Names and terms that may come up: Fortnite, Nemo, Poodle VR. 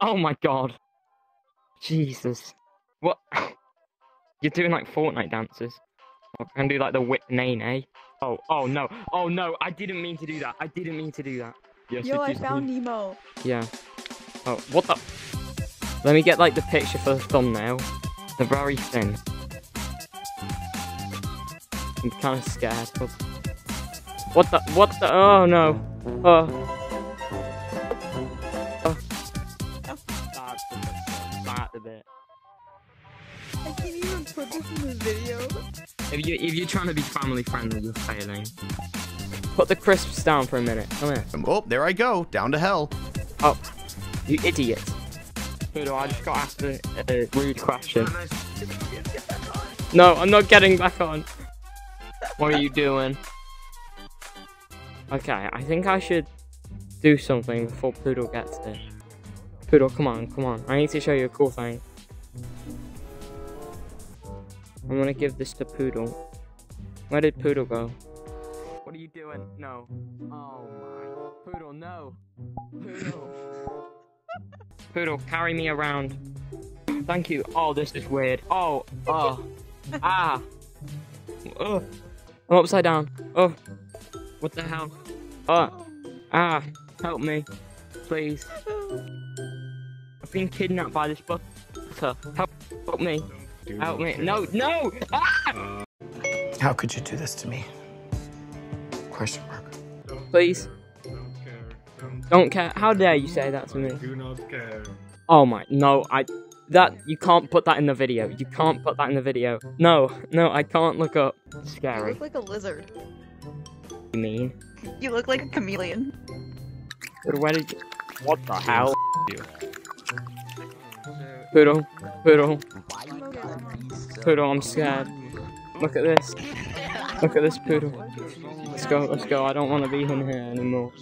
Oh my god. Jesus. What? You're doing like Fortnite dances. I'm gonna do like the whip nay-nay. Oh, oh no. Oh no, I didn't mean to do that. I didn't mean to do that. Yes, yo, I found Nemo. Yeah. Oh, what the? Let me get like the picture for the thumbnail. They're very thin. I'm kind of scared. But... what the? What the? Oh no. Oh. That's a bit. I can't even put this in the video. If you're trying to be family friendly, you're failing. Put the crisps down for a minute. Come here. Oh, there I go. Down to hell. Oh, you idiot. Poodle, I just got asked a rude question. No, I'm not getting back on. What are you doing? Okay, I think I should do something before Poodle gets there. Poodle, come on, come on. I need to show you a cool thing. I'm gonna give this to Poodle. Where did Poodle go? What are you doing? No. Oh my. Poodle, no. Poodle. Poodle, carry me around. Thank you. Oh, this is weird. Oh, oh. Ah. Oh. I'm upside down. Oh. What the hell? Oh. Ah. Help me. Please. I've been kidnapped by this butter. Help me. Help me. No, no! Ah! How could you do this to me? Question mark. Please. Don't care. How dare you say that to me? Do not care. Oh my. No, you can't put that in the video. You can't put that in the video. No, no, I can't look up. It's scary. You look like a lizard. What do you mean? You look like a chameleon. Where did you... what the hell? Poodle. Poodle. Poodle, I'm scared. Look at this. Look at this, Poodle. Let's go, let's go. I don't want to be in here anymore.